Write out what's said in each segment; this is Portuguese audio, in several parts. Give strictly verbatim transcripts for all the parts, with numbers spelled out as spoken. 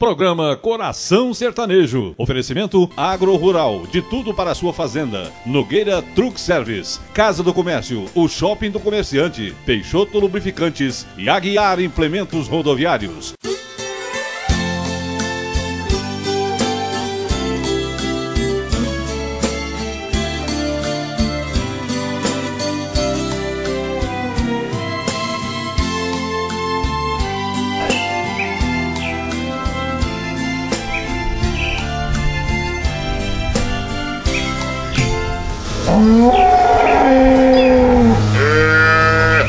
Programa Coração Sertanejo. Oferecimento agro-rural, de tudo para a sua fazenda. Nogueira Truck Service, Casa do Comércio, o Shopping do Comerciante, Peixoto Lubrificantes e Aguiar Implementos Rodoviários.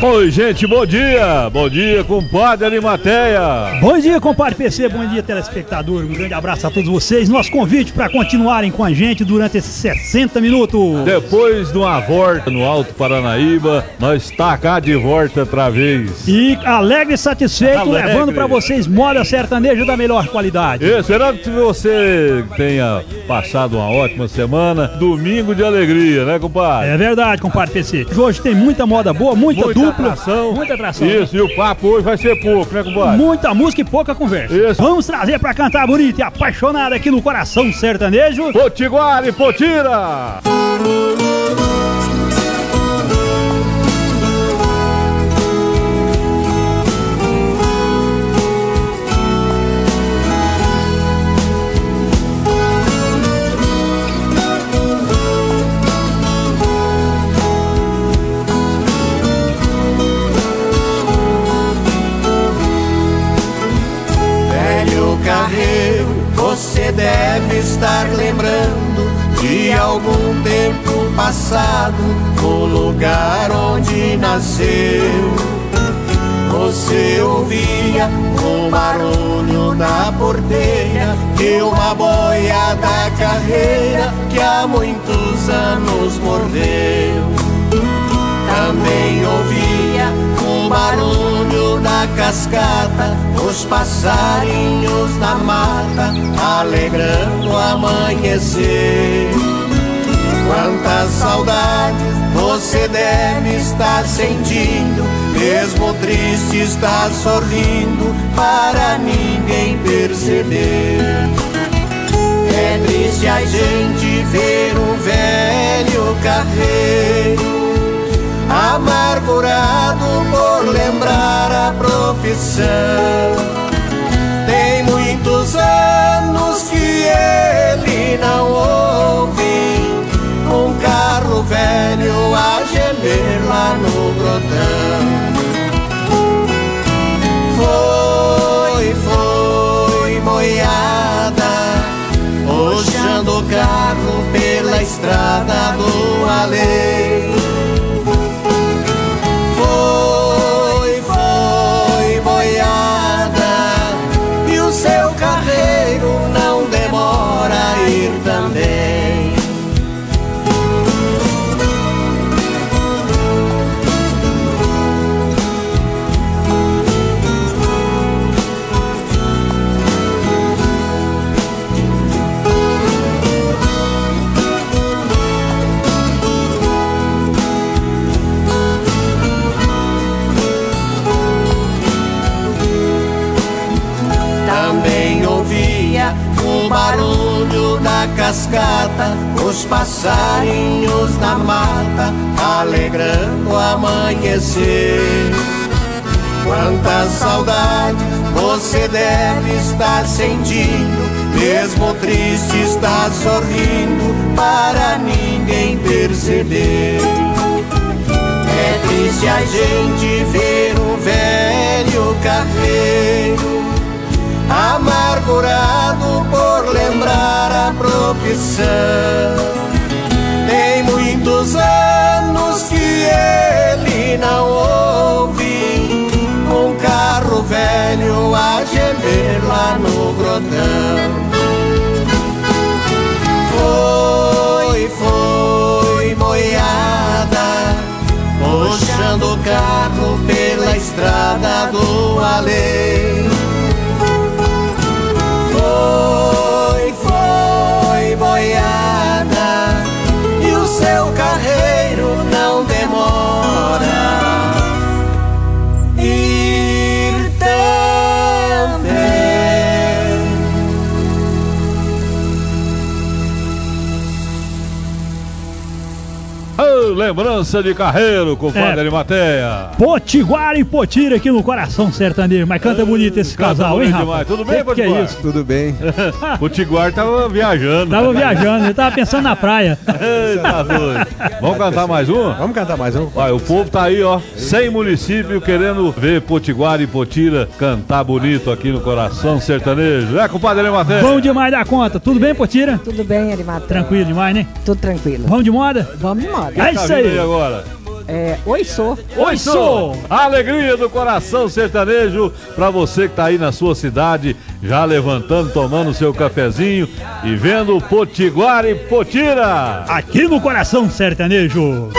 Oi, gente, bom dia! Bom dia, compadre Arimateia! Bom dia, compadre P C, bom dia, telespectador. Um grande abraço a todos vocês. Nosso convite para continuarem com a gente durante esses sessenta minutos. Depois de uma volta no Alto Paranaíba, nós tá cá de volta outra vez. E alegre e satisfeito, alegre, levando para vocês moda sertaneja da melhor qualidade. Esperando que você tenha passado uma ótima semana. Domingo de alegria, né, compadre? É verdade, compadre P C. Hoje tem muita moda boa, muita, muita dupla. Atração. Muita atração. Isso, e o papo hoje vai ser pouco, né, compadre? Muita música e pouca conversa. Isso. Vamos trazer pra cantar bonita e apaixonada aqui no Coração Sertanejo. Potiguar e Potira! Você deve estar lembrando de algum tempo passado, no lugar onde nasceu. Você ouvia o barulho da porteira e uma boia da carreira que há muitos anos mordeu. Também ouvia o barulho da cascata, os passarinhos na mata, alegrando o amanhecer. Quanta saudade você deve estar sentindo, mesmo triste está sorrindo para ninguém perceber. É triste a gente ver um velho carreiro amargurado por lembrar a profissão. Tem muitos anos que ele não ouve um carro velho a gemer lá no grotão. Foi, foi moiada, puxando o carro pela estrada do além. Cascata, os passarinhos na mata, alegrando o amanhecer. Quanta saudade você deve estar sentindo, mesmo triste está sorrindo para ninguém perceber. É triste a gente ver um velho carreiro amargurado por lembrar a profissão. Tem muitos anos que ele não ouve um carro velho a gemer lá no grotão. Foi, foi moiada, puxando o carro pela estrada do além. Foi, foi boiada, e o seu carreiro não demora ir também. lembrança de carreiro, compadre é. Arimateia. Potiguar e Potira aqui no Coração Sertanejo. Mas canta bonito esse canta casal, bonito, hein, rapaz? Demais. Tudo bem, Potiguar? Que é isso? Tudo bem. Potiguar tava viajando. Tava viajando, ele tava pensando na praia. Eita, doido. Vamos cantar mais uma? Vamos cantar mais uma. Vai, o povo tá aí, ó, cem municípios querendo ver Potiguar e Potira cantar bonito aqui no Coração Sertanejo. É, compadre Arimateia? Bom demais da conta. Tudo bem, Potira? Tudo bem, Arimateia. Tranquilo demais, né? Tudo tranquilo. Vamos de moda? Vamos de moda. É isso aí. Agora. É, oi, sou. Oi, sou. A alegria do Coração Sertanejo pra você que tá aí na sua cidade, já levantando, tomando seu cafezinho e vendo Potiguar e Potira. Aqui no Coração Sertanejo.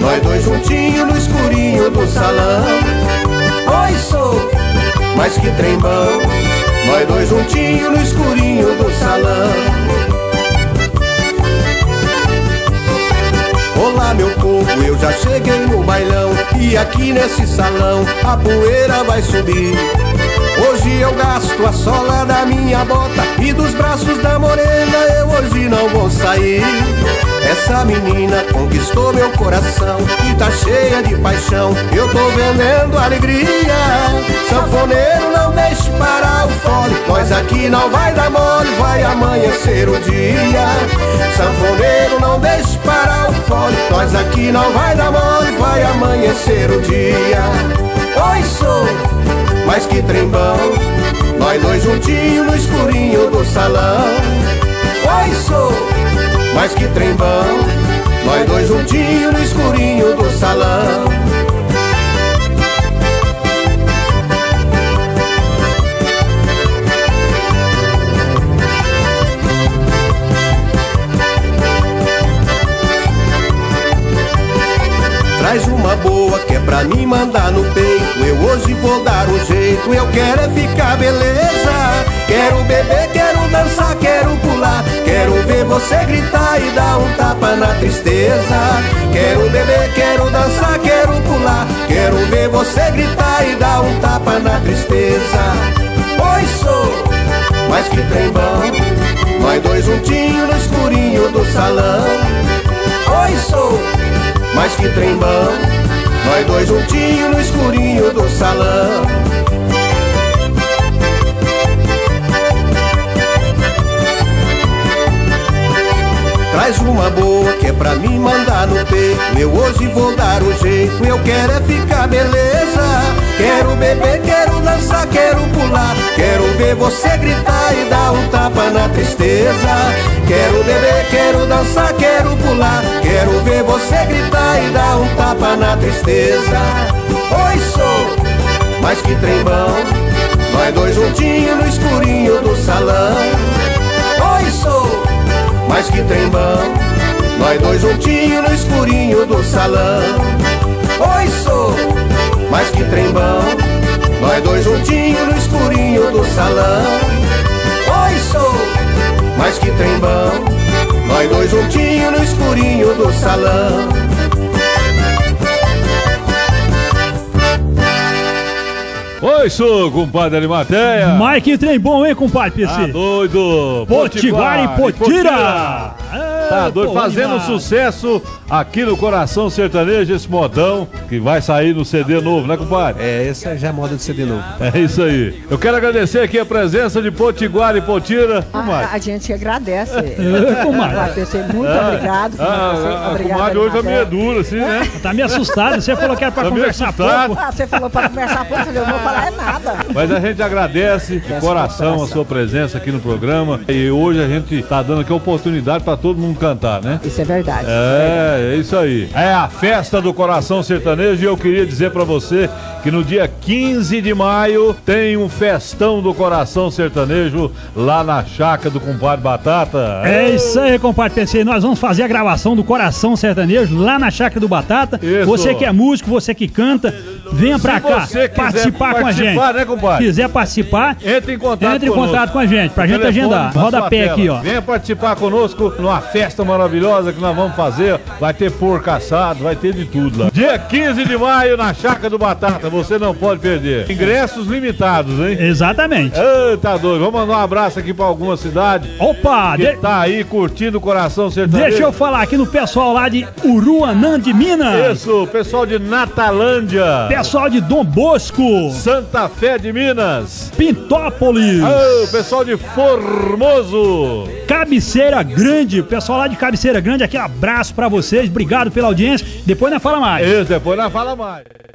Nós dois juntinho no escurinho do salão. Oi, sou, mas que trem bom. Nós dois juntinho no escurinho do salão. Olá, meu povo, eu já cheguei no bailão. E aqui nesse salão a poeira vai subir. Hoje eu gasto a sola da minha bota e dos braços da morena eu hoje não vou sair. Essa menina conquistou meu coração e tá cheia de paixão, eu tô vendendo alegria. Sanfoneiro, não deixe parar o fole, nós aqui não vai dar mole, vai amanhecer o dia. Sanfoneiro, não deixe parar o fole, nós aqui não vai dar mole, vai amanhecer o dia. Oi, sou, mas que trem bom, nós dois juntinho no escurinho do salão. Oi, sou, mas que trem bom, nós dois juntinho no escurinho do salão. Traz uma boa que é pra mim mandar no peito, eu hoje vou dar um jeito, eu quero é ficar beleza. Quero beber, quero dançar, quero pular, quero ver você gritar e dar um tapa na tristeza. Quero beber, quero dançar, quero pular, quero ver você gritar e dar um tapa na tristeza. Oi, sou, mas que trem bom, nós dois juntinho no escurinho do salão. Oi, sou, mas que trem bom, nós dois juntinho no escurinho do salão. Traz uma boa que é pra mim mandar no peito, eu hoje vou dar um jeito, eu quero é ficar beleza. Quero beber, quero dançar, quero pular, quero ver você gritar e dar um tapa na tristeza. Quero beber, quero dançar, quero pular, quero ver você gritar e dar um tapa na tristeza. Oi, sou, mas que trem bom, nós dois juntinho no escurinho do salão. Oi, sou, mas que trem bom, nós dois juntinho no escurinho do salão. Oi, sou, mas que trem bom, nós dois juntinho no escurinho do salão. Oi, sou, mas que trem bom, nós dois juntinho no escurinho do salão. Oi, sou, compadre Arimateia. Mas que trem bom, hein, compadre P C? Tá doido. Potiguar e Potira. Tá doido, fazendo um sucesso aqui no Coração Sertanejo, esse modão que vai sair no C D novo, né, compadre? É, essa já é a moda do C D novo. É isso aí. Eu quero agradecer aqui a presença de Potiguar e Potira. Ah, a gente agradece. É, comadre. Muito ah, obrigado. Ah, a comadre hoje tá meio dura, assim, né? Tá meio assustado. Você falou que era pra tá conversar pouco. Ah, você falou pra conversar pouco, você não falar é nada. Mas a gente agradece de coração a sua presença aqui no programa. E hoje a gente tá dando aqui a oportunidade pra todo mundo cantar, né? Isso é verdade. É, é isso aí. É a festa do Coração Sertanejo e eu queria dizer pra você que no dia quinze de maio tem um festão do Coração Sertanejo lá na Chácara do Compadre Batata. É isso aí, compadre P C. Nós vamos fazer a gravação do Coração Sertanejo lá na Chácara do Batata. Isso. Você que é músico, você que canta, venha pra cá participar com a gente. Né, compadre? Se quiser participar, entre em contato, entre em contato com a gente, pra gente agendar. Roda pé aqui, ó. Venha participar conosco numa festa festa maravilhosa que nós vamos fazer. Vai ter porco assado, vai ter de tudo lá. Dia quinze de maio na Chácara do Batata, você não pode perder. Ingressos limitados, hein? Exatamente. Eita, doido. Vamos mandar um abraço aqui pra alguma cidade. Opa! Que de... tá aí curtindo o Coração Sertanejo. Deixa eu falar aqui no pessoal lá de Uruanã de Minas. Isso, pessoal de Natalândia. Pessoal de Dom Bosco. Santa Fé de Minas. Pintópolis. Ah, pessoal de Formoso. Cabeceira Grande. Pessoal lá de Cabeceira Grande, aquele abraço pra vocês. Obrigado pela audiência. Depois não fala mais. Isso, depois não fala mais.